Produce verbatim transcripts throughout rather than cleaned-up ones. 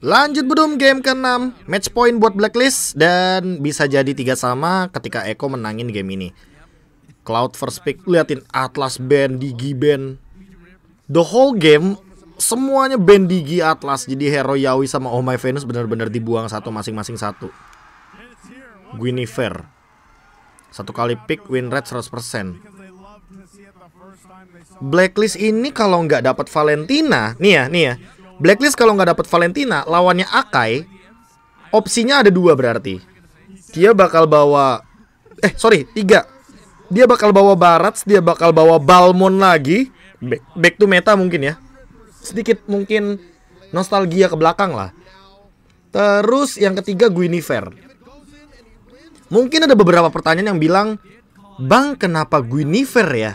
Lanjut Budum, game keenam, match point buat Blacklist dan bisa jadi tiga sama ketika Echo menangin game ini. Cloud first pick, liatin Atlas ban, Digi ban. The whole game semuanya ban Digi Atlas, jadi hero Yawi sama Oh My Venus benar-benar dibuang satu masing-masing satu. Guinevere. Satu kali pick win rate seratus persen. Blacklist ini kalau nggak dapat Valentina, nih ya, nih ya. Blacklist kalau nggak dapat Valentina, lawannya Akai, opsinya ada dua berarti. Dia bakal bawa, eh sorry, tiga. Dia bakal bawa Barats, dia bakal bawa Balmond lagi. Back, back to meta mungkin ya. Sedikit mungkin nostalgia ke belakang lah. Terus yang ketiga Guinevere. Mungkin ada beberapa pertanyaan yang bilang, bang kenapa Guinevere ya?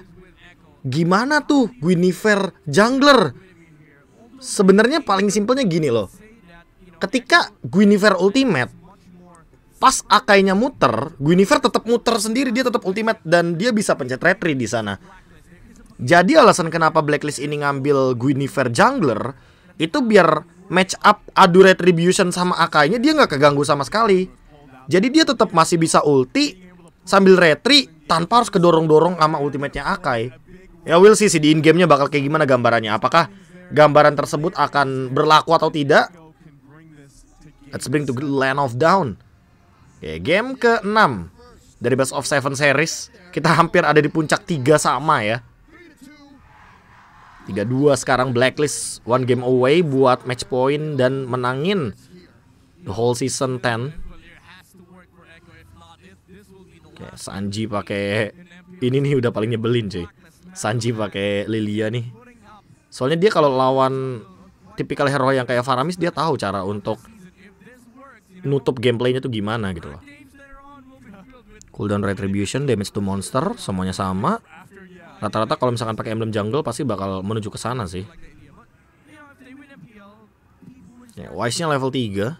Gimana tuh Guinevere jungler? Sebenarnya paling simpelnya gini loh. Ketika Guinevere ultimate, pas Akainya muter, Guinevere tetap muter sendiri, dia tetap ultimate dan dia bisa pencet retry di sana. Jadi alasan kenapa Blacklist ini ngambil Guinevere jungler itu biar match up adu retribution sama Akainya dia nggak keganggu sama sekali. Jadi dia tetap masih bisa ulti sambil retry tanpa harus kedorong-dorong sama ultimate-nya Akai. Ya we'll see sih di in-game-nya bakal kayak gimana gambarannya. Apakah gambaran tersebut akan berlaku atau tidak? Let's bring to Land of Down. Oke, game ke enam dari Best of Seven series. Kita hampir ada di puncak tiga sama ya. tiga dua sekarang Blacklist. One game away buat match point dan menangin the whole season ten. Oke, Sanji pakai ini nih udah paling nyebelin cuy. Sanji pakai Lilia nih. Soalnya dia kalau lawan tipikal hero yang kayak Faramis, dia tahu cara untuk nutup gameplaynya tuh gimana gitu loh. Cooldown retribution, damage to monster, semuanya sama. Rata-rata kalau misalkan pakai emblem jungle pasti bakal menuju ke sana sih. Ya, Wise-nya level tiga.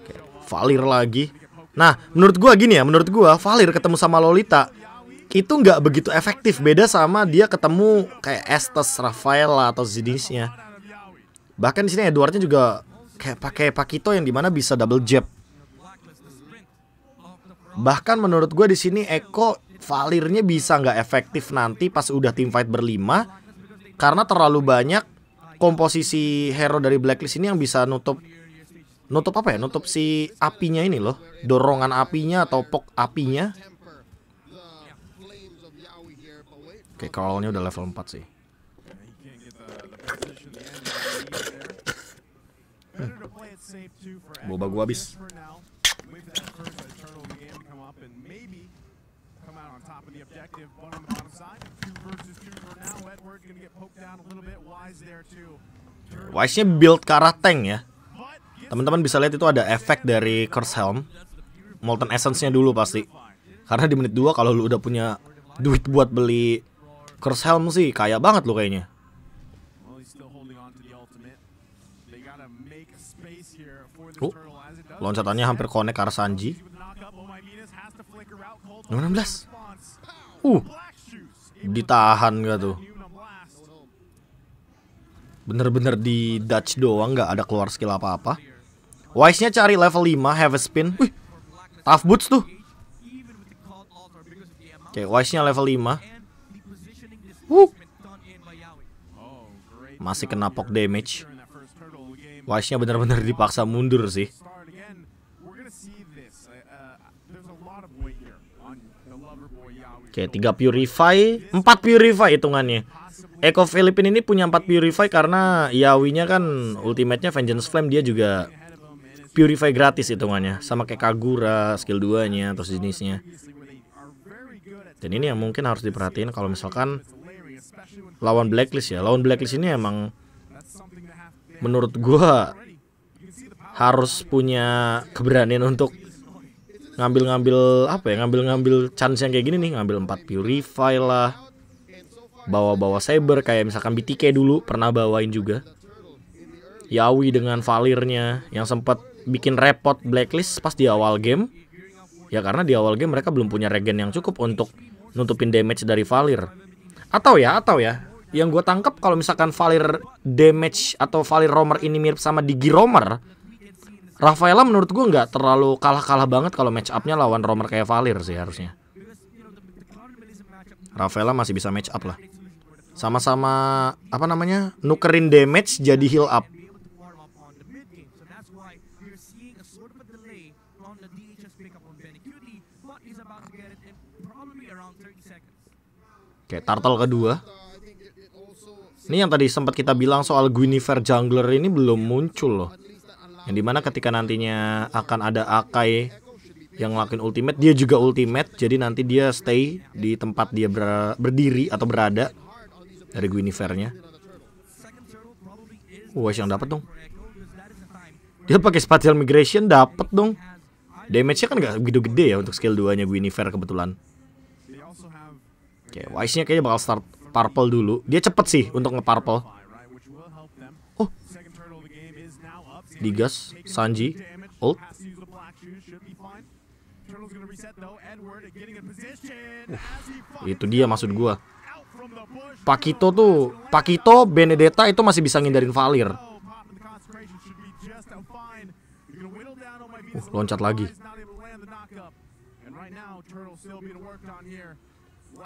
Oke, Valir lagi. Nah, menurut gua gini ya, menurut gua Valir ketemu sama Lolita itu nggak begitu efektif, beda sama dia ketemu kayak Estes, Rafaela atau jenisnya. Bahkan di sini Edwardnya juga kayak pakai Paquito yang dimana bisa double jab. Bahkan menurut gue di sini Echo Valirnya bisa nggak efektif nanti pas udah tim fight berlima karena terlalu banyak komposisi hero dari Blacklist ini yang bisa nutup nutup apa ya? Nutup si apinya ini loh, dorongan apinya atau pok apinya. Oke, okay, Carl-nya udah level empat sih. Hmm. Boba gua habis. Wise-nya build ke arah tank ya. Teman-teman bisa lihat itu ada efek dari Curse Helm. Molten Essence-nya dulu pasti. Karena di menit dua kalau lu udah punya duit buat beli Curse Helm sih kaya banget lo kayaknya. Oh, loncatannya hampir connect ke arah Sanji. enam belas. Uh, ditahan gak tuh? Bener-bener di Dutch doang, gak ada keluar skill apa-apa. Wise-nya cari level lima, have a spin. Wih, tough boots tuh. Oke, okay, Wise-nya level lima. Wuh. Masih kena poke damage. Wise-nya benar-benar dipaksa mundur sih. Oke, tiga purify, empat purify hitungannya. Echo Philippine ini punya empat purify karena Yawinya kan ultimate-nya Vengeance Flame, dia juga purify gratis hitungannya. Sama kayak Kagura skill dua-nya atau jenisnya. Dan ini yang mungkin harus diperhatiin kalau misalkan lawan Blacklist ya. Lawan Blacklist ini emang menurut gua harus punya keberanian untuk ngambil-ngambil apa ya, ngambil-ngambil chance yang kayak gini nih, ngambil empat purify lah, bawa-bawa saber kayak misalkan B T K dulu pernah bawain juga. Yawi dengan Valirnya yang sempat bikin repot Blacklist pas di awal game. Ya karena di awal game mereka belum punya regen yang cukup untuk nutupin damage dari Valir. Atau ya, atau ya, Yang gue tangkap kalau misalkan Valir damage atau Valir Romer ini mirip sama Digi Romer, Rafaela menurut gue nggak terlalu kalah-kalah banget kalau match up-nya lawan Romer kayak Valir sih harusnya. Rafaela masih bisa match up lah. Sama-sama apa namanya, nukerin damage jadi heal up. Oke, turtle kedua. Ini yang tadi sempat kita bilang soal Guinevere jungler ini belum muncul loh. Yang dimana ketika nantinya akan ada Akai yang ngelakuin ultimate, dia juga ultimate, jadi nanti dia stay di tempat dia ber berdiri atau berada dari Guinevere-nya. Wah, yang dapat dong. Dia pakai spatial migration, dapat dong. Damage-nya kan gak begitu gede ya untuk skill dua-nya Guinevere kebetulan. Oke, Wise-nya kayaknya bakal start purple dulu. Dia cepet sih untuk nge-purple. Oh, digas, Sanji, ult. Uh, itu dia maksud gua. Paquito tuh, Paquito, Benedetta itu masih bisa ngindarin Valir. Uh, loncat lagi.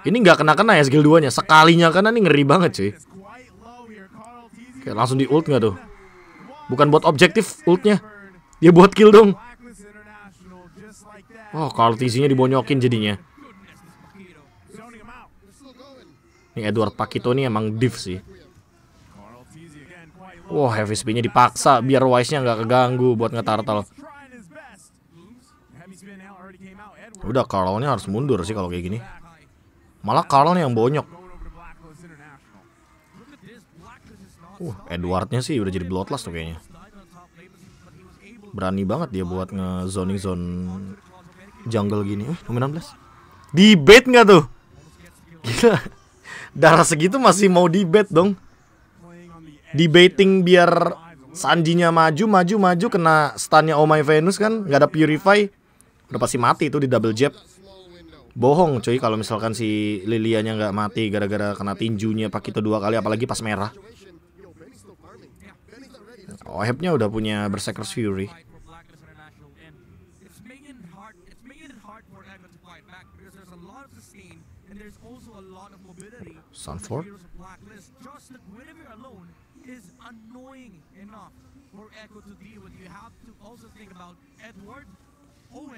Ini nggak kena-kena ya skill dua-nya. Sekalinya kena nih ngeri banget cuy. Oke, langsung di ult nggak tuh? Bukan buat objektif ultnya, dia buat kill dong. Wah, Carl T Z-nya dibonyokin jadinya. Ini Edward Paquito nih emang div sih. Wah, heavy speed-nya dipaksa biar Wise-nya nggak keganggu buat ngetartal. Udah, Carl-nya harus mundur sih kalau kayak gini. Malah Carl-nya yang bonyok. Uh, Edwardnya sih udah jadi bloodless tuh kayaknya. Berani banget dia buat nge-zoning zone jungle gini. Uh, nomor enam belas. Debate nggak tuh? Gila. Darah segitu masih mau debate dong. Debating biar Sanjinya maju, maju, maju. Kena stunnya Oh My Venus kan. Nggak ada purify. Udah pasti mati itu di double jab. Bohong cuy kalau misalkan si Lilianya nggak mati gara-gara kena tinjunya Paquito dua kali, apalagi pas merah. Ohebnya udah punya Berserker's Fury. Sunford.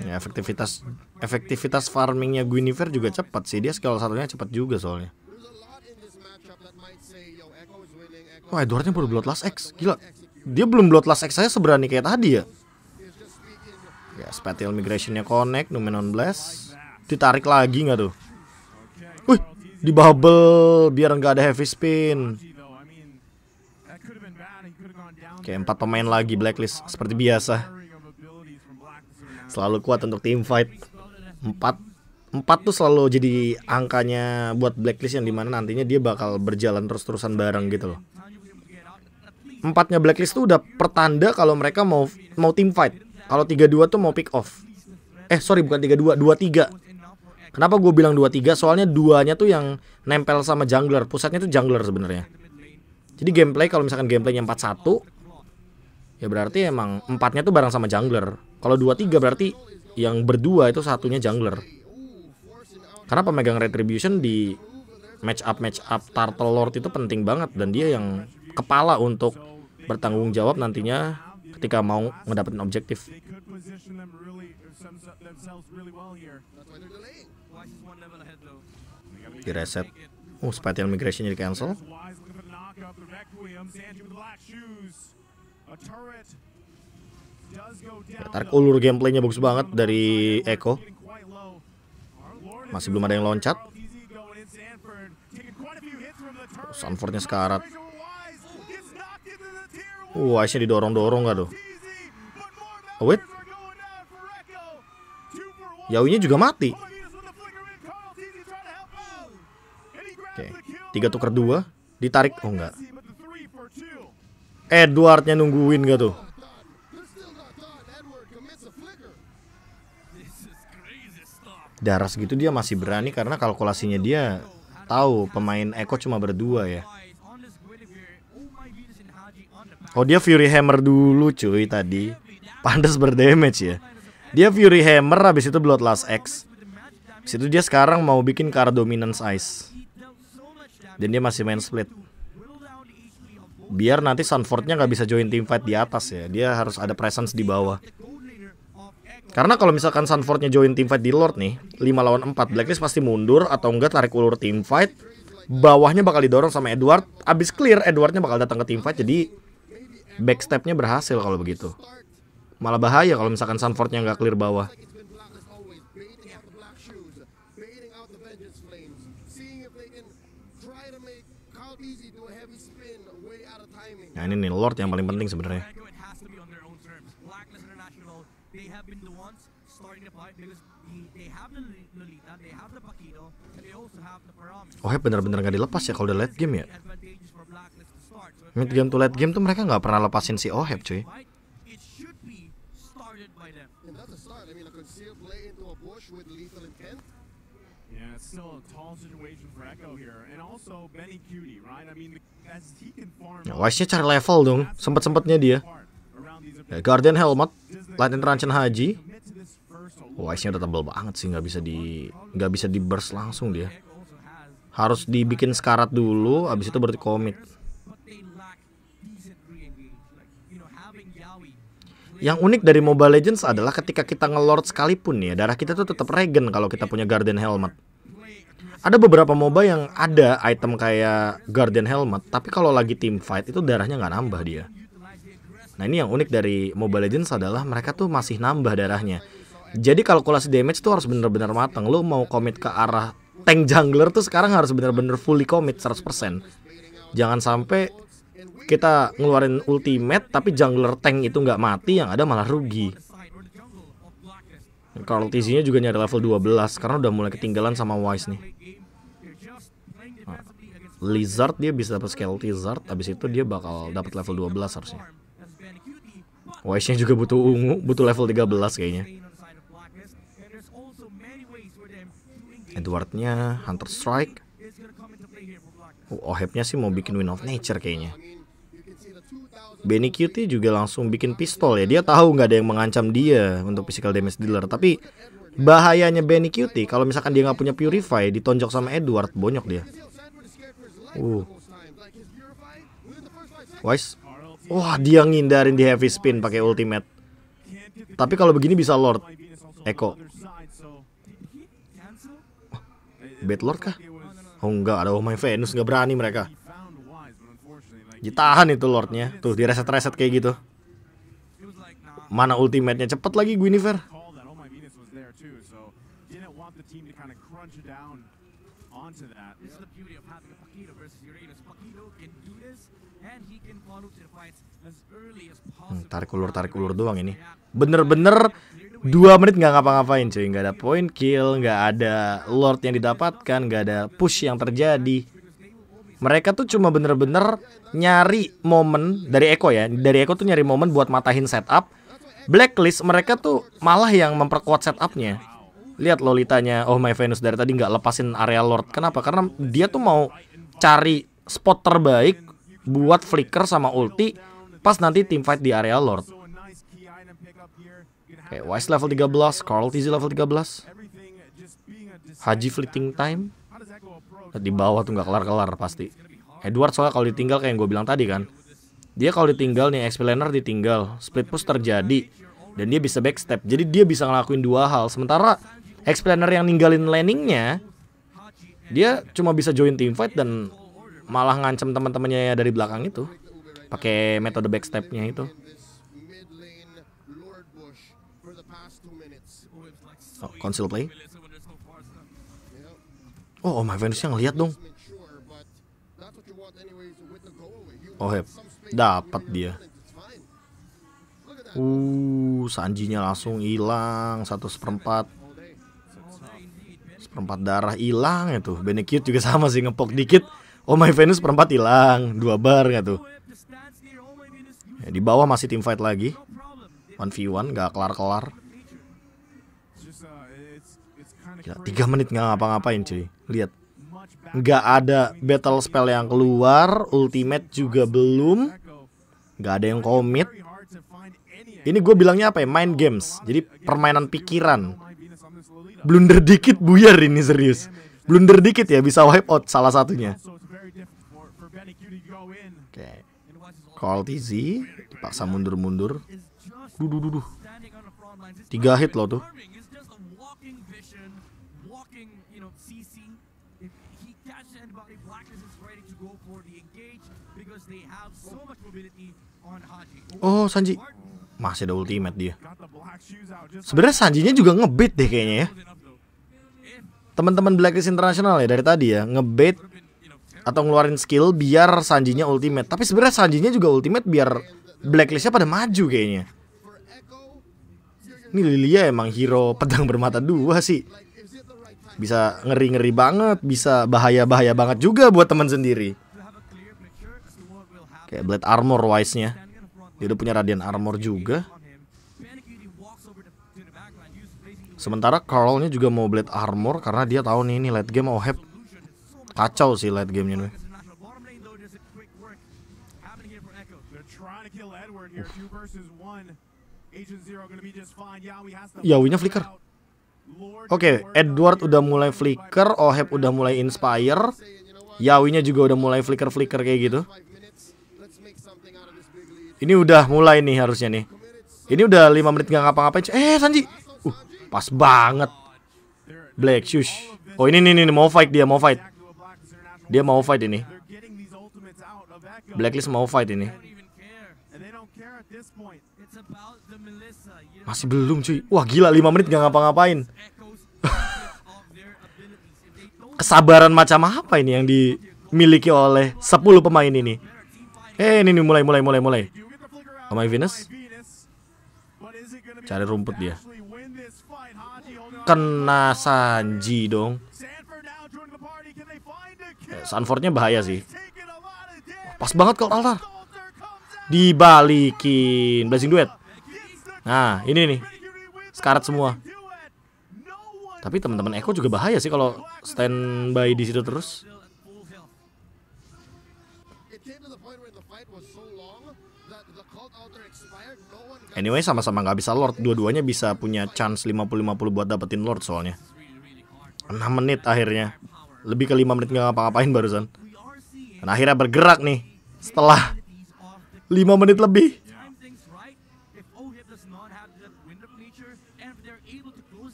Ya, efektivitas efektivitas farmingnya Guinevere juga cepat sih, dia skill satunya cepat juga soalnya. Wah, Edwardnya baru Bloodlust X, gila. Dia belum Bloodlust X saya seberani kayak tadi ya. Ya, spatial migration-nya connect, Numenon Blast. Ditarik lagi nggak tuh? Wih, di bubble biar nggak ada heavy spin. Oke, empat pemain lagi Blacklist seperti biasa. Selalu kuat untuk team fight. Empat empat tuh selalu jadi angkanya buat Blacklist, yang dimana nantinya dia bakal berjalan terus-terusan bareng gitu loh. Empatnya Blacklist tuh udah pertanda kalau mereka mau mau team fight. Kalau tiga dua tuh mau pick off. Eh sorry, bukan tiga dua, dua tiga. Kenapa gue bilang dua tiga? Soalnya duanya tuh yang nempel sama jungler. Pusatnya tuh jungler sebenarnya. Jadi gameplay kalau misalkan gameplaynya empat satu, ya berarti emang empatnya tuh bareng sama jungler. Kalau dua tiga berarti yang berdua itu satunya jungler. Karena pemegang Retribution di match up match up Turtle Lord itu penting banget, dan dia yang kepala untuk bertanggung jawab nantinya ketika mau ngedapetin objektif. Di reset. Oh, spatial migration-nya di cancel. Ya, tarik ulur, gameplaynya bagus banget dari Echo. Masih belum ada yang loncat. Oh, Sanfordnya sekarat. Uh, Wise-nya didorong-dorong gak tuh? Oh, wait, Yawinya juga mati. Oke, tiga tuker dua. Ditarik, oh enggak. Edwardnya nungguin gak tuh? Darah segitu dia masih berani karena kalkulasinya dia tahu pemain Echo cuma berdua ya. Oh, dia Fury Hammer dulu cuy tadi. Pantes berdamage ya. Dia Fury Hammer, habis itu Bloodlust X. Habis itu dia sekarang mau bikin ke arah Dominance Ice. Dan dia masih main split. Biar nanti Sunfordnya nggak bisa join teamfight di atas ya. Dia harus ada presence di bawah. Karena kalau misalkan Sunfordnya join teamfight di Lord nih, lima lawan empat, Blacklist pasti mundur atau enggak tarik ulur teamfight. Bawahnya bakal didorong sama Edward. Abis clear, Edwardnya bakal datang ke teamfight. Jadi backstepnya berhasil kalau begitu. Malah bahaya kalau misalkan Sunfordnya nggak clear bawah. Nah ini nih Lord yang paling penting sebenarnya. Oh ya, bener-bener gak dilepas ya kalau udah late game ya. Mid game to late game tuh mereka nggak pernah lepasin si Oheb cuy. Yeah, it's still a tall situation for Echo here, and also Benny Cutie, right? I mean, as he can farm. Wise-nya cari level dong, sempet-sempetnya dia. Ya, Guardian Helmet, Lightning Rancen Haji. Wise-nya udah tebel banget sih, nggak bisa di, nggak bisa di burst langsung dia. Harus dibikin sekarat dulu, abis itu baru commit. Yang unik dari Mobile Legends adalah ketika kita nge-lord sekalipun ya, darah kita tuh tetap regen kalau kita punya Guardian Helmet. Ada beberapa MOBA yang ada item kayak Guardian Helmet, tapi kalau lagi team fight itu darahnya nggak nambah dia. Nah ini yang unik dari Mobile Legends adalah mereka tuh masih nambah darahnya. Jadi kalkulasi damage tuh harus bener-bener matang. Lo mau commit ke arah tank jungler tuh sekarang harus bener-bener fully commit seratus persen. Jangan sampai kita ngeluarin ultimate tapi jungler tank itu nggak mati, yang ada malah rugi. Carl T Z-nya juga nyari level dua belas karena udah mulai ketinggalan sama Wise nih. Nah, Lizard dia bisa dapat skill Lizard, habis itu dia bakal dapat level dua belas harusnya. Wise-nya juga butuh ungu, butuh level tiga belas kayaknya. Edwardnya Hunter Strike. Oh, Oheb-nya sih mau bikin Win of Nature kayaknya. Benny Cutie juga langsung bikin pistol ya. Dia tahu nggak ada yang mengancam dia untuk physical damage dealer. Tapi bahayanya Benny Cutie kalau misalkan dia nggak punya Purify, ditonjok sama Edward, bonyok dia. Uh. Wise, wah dia ngindarin di heavy spin pakai ultimate. Tapi kalau begini bisa Lord Echo. Bad Lord kah? Oh enggak, ada Oh My Venus, nggak berani mereka. Ditahan itu Lordnya. Tuh di reset-reset kayak gitu. Mana ultimate-nya, cepet lagi Guinevere. hmm, Tarik ulur, tarik ulur doang ini. Bener-bener dua menit nggak ngapa-ngapain cuy. Nggak ada point kill, nggak ada Lord yang didapatkan, nggak ada push yang terjadi. Mereka tuh cuma bener-bener nyari momen dari Echo ya. Dari Echo tuh nyari momen buat matahin setup. Blacklist mereka tuh malah yang memperkuat setupnya. Lihat Lolitanya Oh My Venus dari tadi nggak lepasin area Lord. Kenapa? Karena dia tuh mau cari spot terbaik buat flicker sama ulti pas nanti teamfight di area Lord. Oke, Wise level tiga belas, Carl T Z level tiga belas. Haji fleeting time. Di bawah tuh nggak kelar-kelar pasti. Edward soalnya kalau ditinggal kayak yang gue bilang tadi kan, dia kalau ditinggal nih X P laner ditinggal, split push terjadi, dan dia bisa backstep. Jadi dia bisa ngelakuin dua hal. Sementara X P laner yang ninggalin landingnya, dia cuma bisa join teamfight dan malah ngancem teman-temannya dari belakang itu pakai metode backstepnya itu. Oh, conceal play. Oh, Oh My Venus yang lihat dong. Oh heb, dapat dia. Uh, Sanjinya langsung hilang satu seperempat, seperempat darah hilang itu. Benny Cutie juga sama sih, ngepok dikit. Oh My Venus seperempat hilang, dua bar nggak tuh? Ya, di bawah masih team fight lagi, one v one nggak kelar kelar. Gila, tiga menit nggak ngapa-ngapain cuy. Lihat, nggak ada battle spell yang keluar, ultimate juga belum. nggak ada yang komit. Ini gue bilangnya apa ya, mind games. Jadi permainan pikiran. Blunder dikit buyar ini, serius. Blunder dikit ya bisa wipe out salah satunya. Oke, okay. Carl T Z dipaksa mundur-mundur. Duh, duh, duh, duh. Tiga hit loh tuh. Oh, Sanji masih ada ultimate dia. Sebenarnya Sanjinya juga ngebait deh kayaknya ya. Teman-teman Blacklist International ya dari tadi ya, ngebait atau ngeluarin skill biar Sanjinya ultimate. Tapi sebenarnya Sanjinya juga ultimate biar Blacklistnya pada maju kayaknya. Ini Lilia emang hero pedang bermata dua sih. Bisa ngeri-ngeri banget, bisa bahaya-bahaya banget juga buat teman sendiri. Kayak Blade Armor Wise-nya. Dia udah punya Radiant Armor juga. Sementara Carl-nya juga mau Blade Armor karena dia tahu nih ini late game O H E P. Kacau sih late gamenya nih. Yawinya flicker. Oke, okay, Edward udah mulai flicker, O H E P udah mulai inspire. Yawinya juga udah mulai flicker-flicker kayak gitu. Ini udah mulai nih harusnya nih. Ini udah lima menit gak ngapa-ngapain. Eh, Sanji. Uh, pas banget. Black Shoes. Oh, ini nih, mau fight dia, mau fight. Dia mau fight ini. Blacklist mau fight ini. Masih belum cuy. Wah, gila lima menit gak ngapa-ngapain. Kesabaran macam apa ini yang dimiliki oleh sepuluh pemain ini? Eh, ini nih mulai mulai mulai mulai. Oh My Venus. Cari rumput dia. Kena Sanji dong. Eh, Sanfordnya bahaya sih. Pas banget kalau altar. Dibalikin Blazing duet. Nah, ini nih. Sekarat semua. Tapi teman-teman Echo juga bahaya sih kalau standby di situ terus. Anyway, sama-sama nggak bisa Lord. Dua-duanya bisa punya chance lima puluh lima puluh buat dapetin Lord soalnya. enam menit akhirnya. Lebih ke lima menit nggak ngapa-ngapain barusan. Dan akhirnya bergerak nih. Setelah lima menit lebih.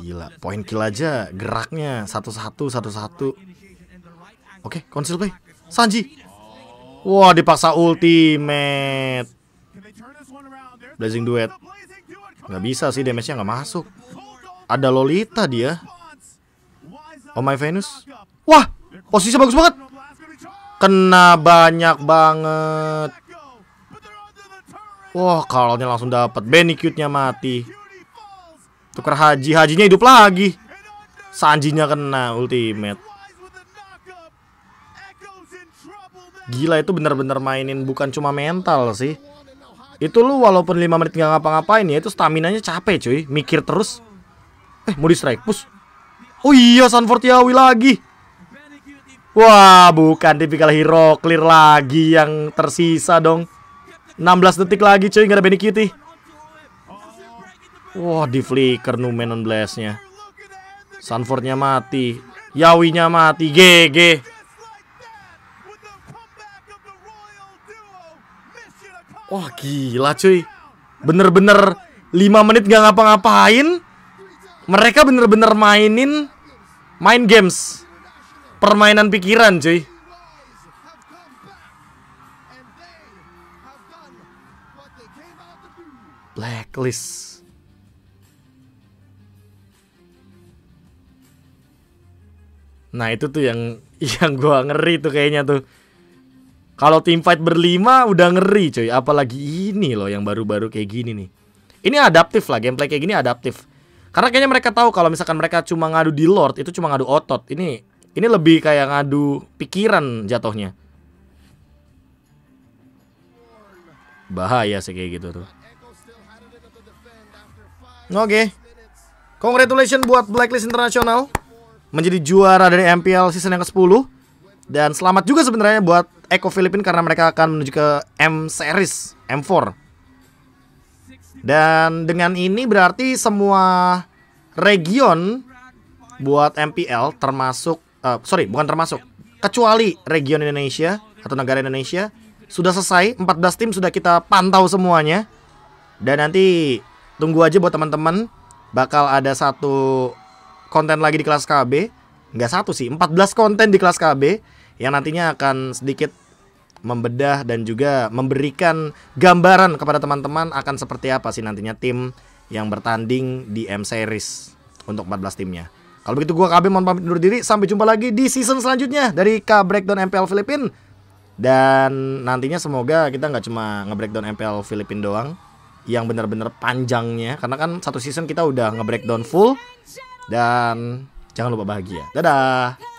Gila, point kill aja. Geraknya satu-satu, satu-satu. Oke, konsil play. Sanji. Wah, wow, dipaksa ultimate Blazing duet. Gak bisa sih, damage-nya gak masuk. Ada Lolita dia. Oh My Venus. Wah, posisinya bagus banget. Kena banyak banget. Wah, Carl-nya langsung dapat. Benny Cutie-nya mati. Tuker haji, hajinya hidup lagi. Sanjinya kena ultimate. Gila, itu bener-bener mainin bukan cuma mental sih. Itu lu walaupun lima menit gak ngapa-ngapain ya, itu staminanya capek cuy, mikir terus. Eh, mau di strike push. Oh iya, Sanford Yawi lagi. Wah, bukan tipikal hero clear lagi yang tersisa dong. Enam belas detik lagi cuy, gak ada Benny Cutie. Wah, di flicker Numen on blast-nya. Sanfordnya mati, Yawinya mati, G G. Wah, gila cuy. Bener-bener lima menit gak ngapa-ngapain. Mereka bener-bener mainin mind games. Permainan pikiran cuy. Blacklist. Nah, itu tuh yang yang gua ngeri tuh kayaknya tuh. Kalau tim fight berlima udah ngeri cuy, apalagi ini loh yang baru-baru kayak gini nih. Ini adaptif lah, gameplay kayak gini adaptif. Karena kayaknya mereka tahu kalau misalkan mereka cuma ngadu di Lord itu cuma ngadu otot. Ini ini lebih kayak ngadu pikiran jatuhnya. Bahaya sih kayak gitu tuh. Oke. Okay. Congratulations buat Blacklist International menjadi juara dari M P L season yang ke sepuluh. Dan selamat juga sebenarnya buat Echo Filipin karena mereka akan menuju ke M series, M four. Dan dengan ini berarti semua region buat M P L termasuk uh, sorry bukan termasuk, kecuali region Indonesia atau negara Indonesia sudah selesai. Empat belas tim sudah kita pantau semuanya. Dan nanti tunggu aja buat teman-teman, bakal ada satu konten lagi di kelas K B. Nggak satu sih, empat belas konten di kelas K B yang nantinya akan sedikit membedah dan juga memberikan gambaran kepada teman-teman akan seperti apa sih nantinya tim yang bertanding di M Series untuk empat belas timnya. Kalau begitu gua K B mohon pamit undur diri. Sampai jumpa lagi di season selanjutnya dari K-Breakdown M P L Filipin. Dan nantinya semoga kita nggak cuma nge-breakdown M P L Filipin doang, yang benar-benar panjangnya, karena kan satu season kita udah nge-breakdown full. Dan jangan lupa bahagia. Dadah.